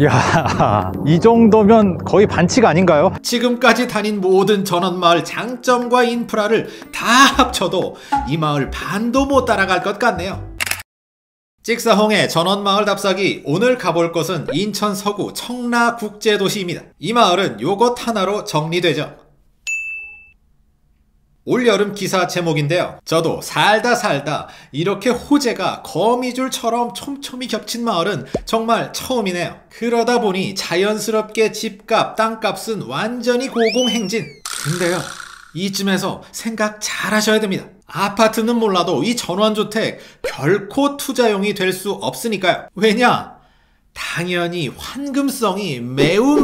이야, 이 정도면 거의 반칙 아닌가요? 지금까지 다닌 모든 전원마을 장점과 인프라를 다 합쳐도 이 마을 반도 못 따라갈 것 같네요. 찍사홍의 전원마을 답사기, 오늘 가볼 곳은 인천 서구 청라국제도시입니다. 이 마을은 요것 하나로 정리되죠. 올여름 기사 제목인데요. 저도 살다 이렇게 호재가 거미줄처럼 촘촘히 겹친 마을은 정말 처음이네요. 그러다 보니 자연스럽게 집값, 땅값은 완전히 고공행진. 근데요, 이쯤에서 생각 잘 하셔야 됩니다. 아파트는 몰라도 이 전원주택 결코 투자용이 될 수 없으니까요. 왜냐? 당연히 환금성이 매우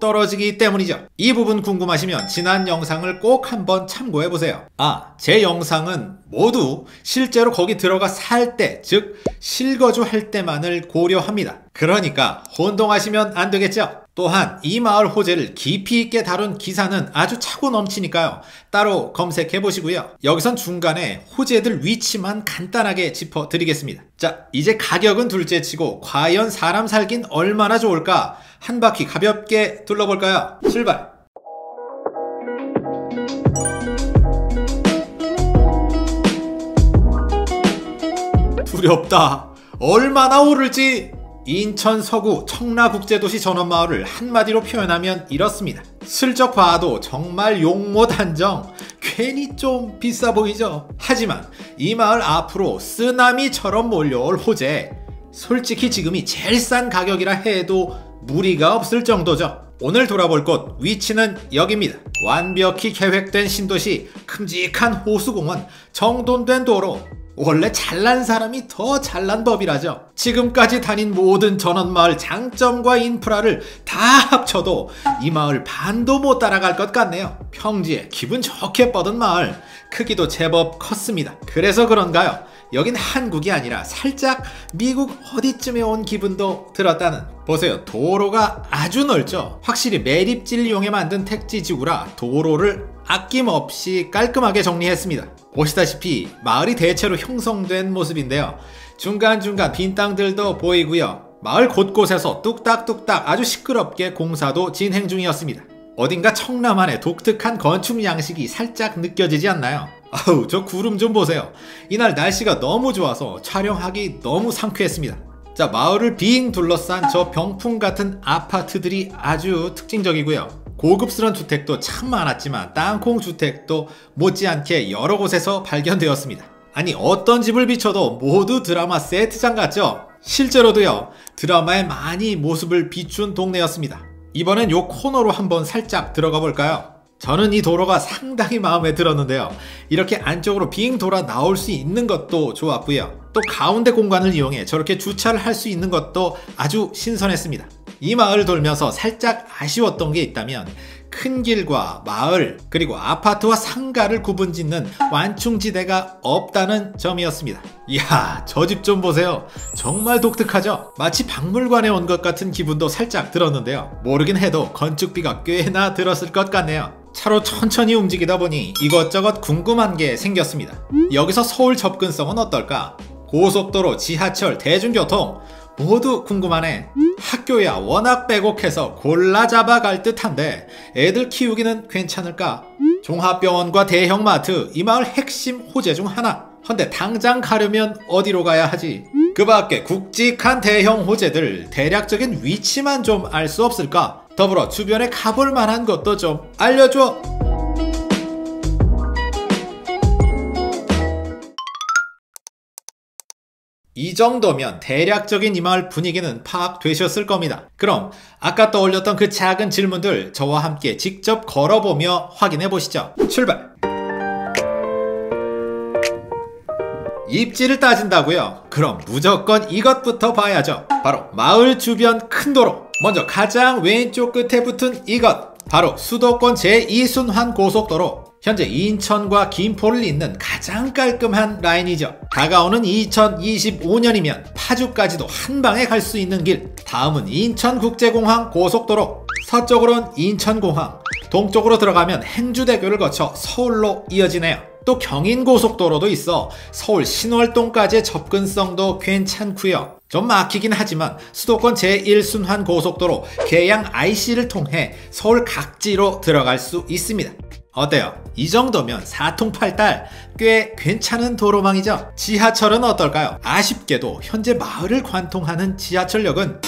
떨어지기 때문이죠. 이 부분 궁금하시면 지난 영상을 꼭 한번 참고해보세요. 아, 제 영상은 모두 실제로 거기 들어가 살 때, 즉 실거주할 때만을 고려합니다. 그러니까 혼동하시면 안 되겠죠? 또한 이 마을 호재를 깊이 있게 다룬 기사는 아주 차고 넘치니까요. 따로 검색해보시고요. 여기선 중간에 호재들 위치만 간단하게 짚어드리겠습니다. 자, 이제 가격은 둘째치고 과연 사람 살긴 얼마나 좋을까? 한 바퀴 가볍게 둘러볼까요? 출발! 두렵다. 얼마나 오를지! 인천 서구 청라국제도시 전원마을을 한마디로 표현하면 이렇습니다. 슬쩍 봐도 정말 용모단정, 괜히 좀 비싸 보이죠? 하지만 이 마을 앞으로 쓰나미처럼 몰려올 호재, 솔직히 지금이 제일 싼 가격이라 해도 무리가 없을 정도죠. 오늘 돌아볼 곳, 위치는 여기입니다. 완벽히 계획된 신도시, 큼직한 호수공원, 정돈된 도로, 원래 잘난 사람이 더 잘난 법이라죠. 지금까지 다닌 모든 전원마을 장점과 인프라를 다 합쳐도 이 마을 반도 못 따라갈 것 같네요. 평지에 기분 좋게 뻗은 마을, 크기도 제법 컸습니다. 그래서 그런가요? 여긴 한국이 아니라 살짝 미국 어디쯤에 온 기분도 들었다는. 보세요, 도로가 아주 넓죠. 확실히 매립지를 이용해 만든 택지지구라 도로를 아낌없이 깔끔하게 정리했습니다. 보시다시피 마을이 대체로 형성된 모습인데요. 중간중간 빈 땅들도 보이고요. 마을 곳곳에서 뚝딱뚝딱 아주 시끄럽게 공사도 진행 중이었습니다. 어딘가 청라만의 독특한 건축 양식이 살짝 느껴지지 않나요? 아우, 저 구름 좀 보세요. 이날 날씨가 너무 좋아서 촬영하기 너무 상쾌했습니다. 자, 마을을 빙 둘러싼 저 병풍 같은 아파트들이 아주 특징적이고요. 고급스러운 주택도 참 많았지만 땅콩 주택도 못지않게 여러 곳에서 발견되었습니다. 아니, 어떤 집을 비춰도 모두 드라마 세트장 같죠? 실제로도요, 드라마에 많이 모습을 비춘 동네였습니다. 이번엔 요 코너로 한번 살짝 들어가 볼까요? 저는 이 도로가 상당히 마음에 들었는데요. 이렇게 안쪽으로 빙 돌아 나올 수 있는 것도 좋았고요. 또 가운데 공간을 이용해 저렇게 주차를 할 수 있는 것도 아주 신선했습니다. 이 마을을 돌면서 살짝 아쉬웠던 게 있다면 큰 길과 마을, 그리고 아파트와 상가를 구분짓는 완충지대가 없다는 점이었습니다. 이야, 저 집 좀 보세요. 정말 독특하죠? 마치 박물관에 온 것 같은 기분도 살짝 들었는데요. 모르긴 해도 건축비가 꽤나 들었을 것 같네요. 차로 천천히 움직이다 보니 이것저것 궁금한 게 생겼습니다. 여기서 서울 접근성은 어떨까? 고속도로, 지하철, 대중교통 모두 궁금하네. 학교야 워낙 빼곡해서 골라 잡아갈 듯한데 애들 키우기는 괜찮을까? 종합병원과 대형마트, 이 마을 핵심 호재 중 하나. 헌데 당장 가려면 어디로 가야 하지? 그 밖에 굵직한 대형 호재들 대략적인 위치만 좀 알 수 없을까? 더불어 주변에 가볼 만한 것도 좀 알려줘. 이 정도면 대략적인 이 마을 분위기는 파악되셨을 겁니다. 그럼 아까 떠올렸던 그 작은 질문들 저와 함께 직접 걸어보며 확인해 보시죠. 출발! 입지를 따진다고요? 그럼 무조건 이것부터 봐야죠. 바로 마을 주변 큰 도로. 먼저 가장 왼쪽 끝에 붙은 이것, 바로 수도권 제2순환 고속도로. 현재 인천과 김포를 잇는 가장 깔끔한 라인이죠. 다가오는 2025년이면 파주까지도 한방에 갈 수 있는 길. 다음은 인천국제공항 고속도로. 서쪽으로는 인천공항, 동쪽으로 들어가면 행주대교를 거쳐 서울로 이어지네요. 또 경인고속도로도 있어 서울 신월동까지의 접근성도 괜찮고요. 좀 막히긴 하지만 수도권 제1순환 고속도로 계양 IC를 통해 서울 각지로 들어갈 수 있습니다. 어때요? 이 정도면 사통팔달 꽤 괜찮은 도로망이죠? 지하철은 어떨까요? 아쉽게도 현재 마을을 관통하는 지하철역은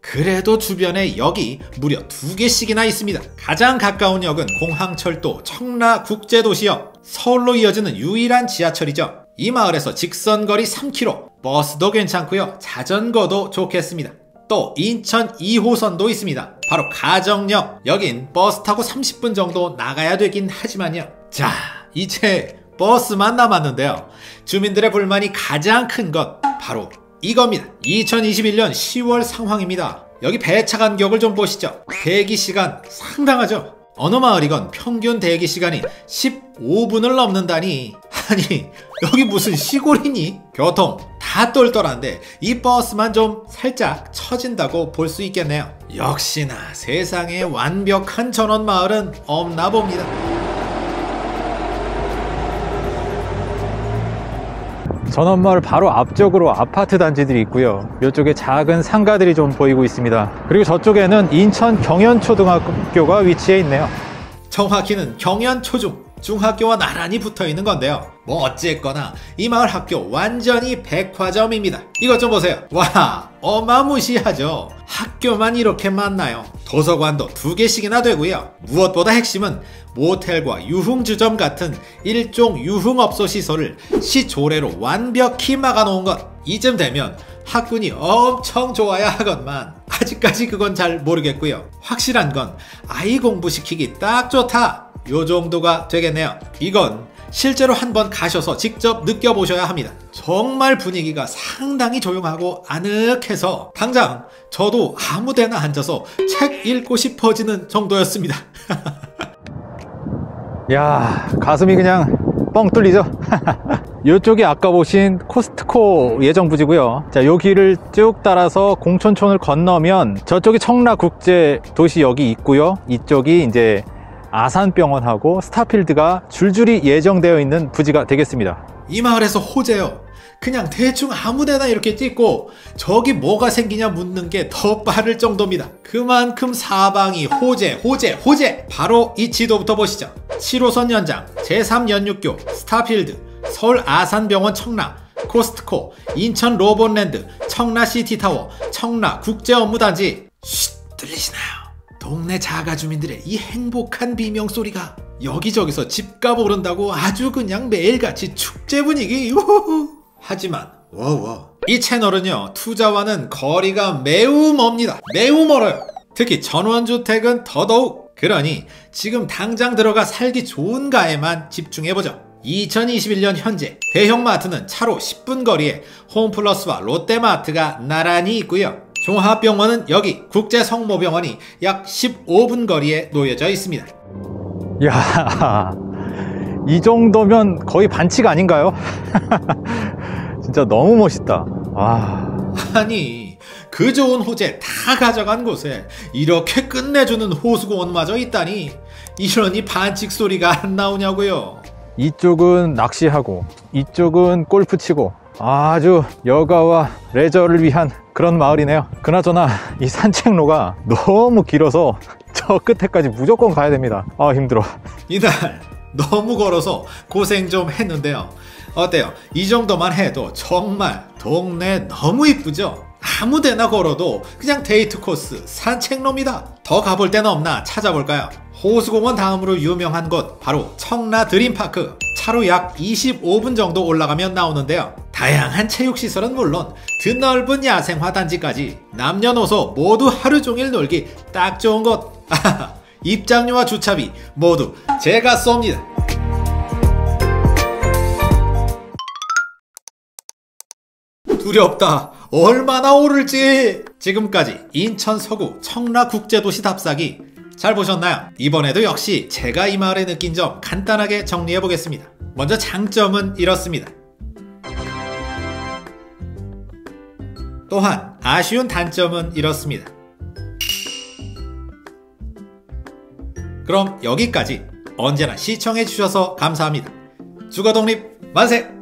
그래도 주변에 역이 무려 2개씩이나 있습니다. 가장 가까운 역은 공항철도 청라국제도시역, 서울로 이어지는 유일한 지하철이죠. 이 마을에서 직선거리 3km, 버스도 괜찮고요, 자전거도 좋겠습니다. 또 인천 2호선도 있습니다. 바로 가정역, 여긴 버스 타고 30분 정도 나가야 되긴 하지만요. 자, 이제 버스만 남았는데요, 주민들의 불만이 가장 큰 것 바로 이겁니다. 2021년 10월 상황입니다. 여기 배차 간격을 좀 보시죠. 대기시간 상당하죠? 어느 마을이건 평균 대기시간이 15분을 넘는다니, 아니 여기 무슨 시골이니? 교통 다 똘똘한데 이 버스만 좀 살짝 처진다고 볼 수 있겠네요. 역시나 세상에 완벽한 전원 마을은 없나 봅니다. 전원마을 바로 앞쪽으로 아파트 단지들이 있고요, 이쪽에 작은 상가들이 좀 보이고 있습니다. 그리고 저쪽에는 인천 경연초등학교가 위치해 있네요. 정확히는 경연초중, 중학교와 나란히 붙어 있는 건데요, 뭐 어쨌거나 이 마을 학교 완전히 백화점입니다. 이것 좀 보세요. 와, 어마무시하죠. 학교만 이렇게 많나요? 도서관도 2개씩이나 되고요, 무엇보다 핵심은 모텔과 유흥주점 같은 일종 유흥업소 시설을 시조례로 완벽히 막아놓은 것. 이쯤 되면 학군이 엄청 좋아야 하건만 아직까지 그건 잘 모르겠고요, 확실한 건 아이 공부시키기 딱 좋다, 요 정도가 되겠네요. 이건 실제로 한번 가셔서 직접 느껴보셔야 합니다. 정말 분위기가 상당히 조용하고 아늑해서 당장 저도 아무데나 앉아서 책 읽고 싶어지는 정도였습니다. 야, 가슴이 그냥 뻥 뚫리죠? 이쪽이 아까 보신 코스트코 예정부지고요. 자, 요 길을 쭉 따라서 공촌촌을 건너면 저쪽이 청라국제도시역이 있고요, 이쪽이 이제 아산병원하고 스타필드가 줄줄이 예정되어 있는 부지가 되겠습니다. 이 마을에서 호재요. 그냥 대충 아무데나 이렇게 찍고 저기 뭐가 생기냐 묻는 게 더 빠를 정도입니다. 그만큼 사방이 호재. 바로 이 지도부터 보시죠. 7호선 연장, 제3연육교, 스타필드, 서울 아산병원 청라, 코스트코, 인천 로봇랜드, 청라시티타워, 청라국제업무단지. 쉿, 들리시나요? 동네 자가주민들의 이 행복한 비명소리가 여기저기서 집값 오른다고 아주 그냥 매일같이 축제 분위기. 우후후. 하지만 이 채널은요, 투자와는 거리가 매우 멉니다. 매우 멀어요. 특히 전원주택은 더더욱. 그러니 지금 당장 들어가 살기 좋은 가에만 집중해보죠. 2021년 현재 대형마트는 차로 10분 거리에 홈플러스와 롯데마트가 나란히 있고요, 종합병원은 여기 국제성모병원이 약 15분 거리에 놓여져 있습니다. 이야, 이 정도면 거의 반칙 아닌가요? 진짜 너무 멋있다. 와, 아니 그 좋은 호재 다 가져간 곳에 이렇게 끝내주는 호수공원마저 있다니, 이러니 반칙 소리가 안 나오냐고요. 이쪽은 낚시하고 이쪽은 골프 치고, 아주 여가와 레저를 위한 그런 마을이네요. 그나저나 이 산책로가 너무 길어서 저 끝에까지 무조건 가야 됩니다. 아, 힘들어. 이날 너무 걸어서 고생 좀 했는데요, 어때요? 이 정도만 해도 정말 동네 너무 이쁘죠? 아무데나 걸어도 그냥 데이트 코스 산책로입니다. 더 가볼 데는 없나 찾아볼까요? 호수공원 다음으로 유명한 곳, 바로 청라 드림파크. 차로 약 25분 정도 올라가면 나오는데요, 다양한 체육시설은 물론 드넓은 야생화 단지까지 남녀노소 모두 하루 종일 놀기 딱 좋은 곳. 아하하, 입장료와 주차비 모두 제가 쏩니다. 두렵다. 얼마나 오를지. 지금까지 인천 서구 청라국제도시 답사기 잘 보셨나요? 이번에도 역시 제가 이 마을에 느낀 점 간단하게 정리해 보겠습니다. 먼저 장점은 이렇습니다. 또한 아쉬운 단점은 이렇습니다. 그럼 여기까지. 언제나 시청해 주셔서 감사합니다. 주거독립 만세!